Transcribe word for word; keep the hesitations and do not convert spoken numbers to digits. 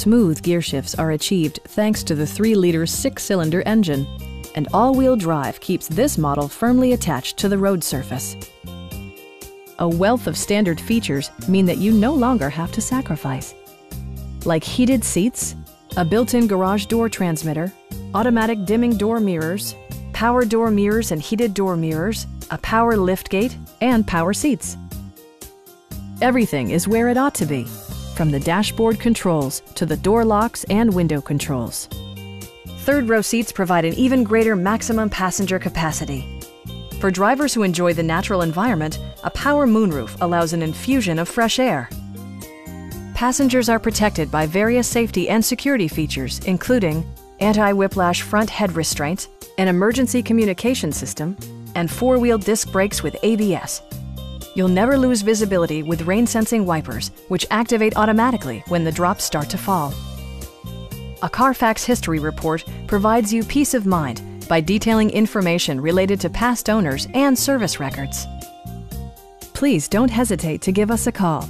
smooth gear shifts are achieved thanks to the three liter six-cylinder engine, and all-wheel drive keeps this model firmly attached to the road surface. A wealth of standard features mean that you no longer have to sacrifice, like heated seats, a built-in garage door transmitter, automatic dimming door mirrors, power door mirrors and heated door mirrors, a power liftgate, and power seats. Everything is where it ought to be, from the dashboard controls to the door locks and window controls. Third row seats provide an even greater maximum passenger capacity. For drivers who enjoy the natural environment, a power moonroof allows an infusion of fresh air. Passengers are protected by various safety and security features, including anti-whiplash front head restraints, an emergency communication system, and four-wheel disc brakes with A B S. You'll never lose visibility with rain-sensing wipers, which activate automatically when the drops start to fall. A Carfax history report provides you peace of mind by detailing information related to past owners and service records. Please don't hesitate to give us a call.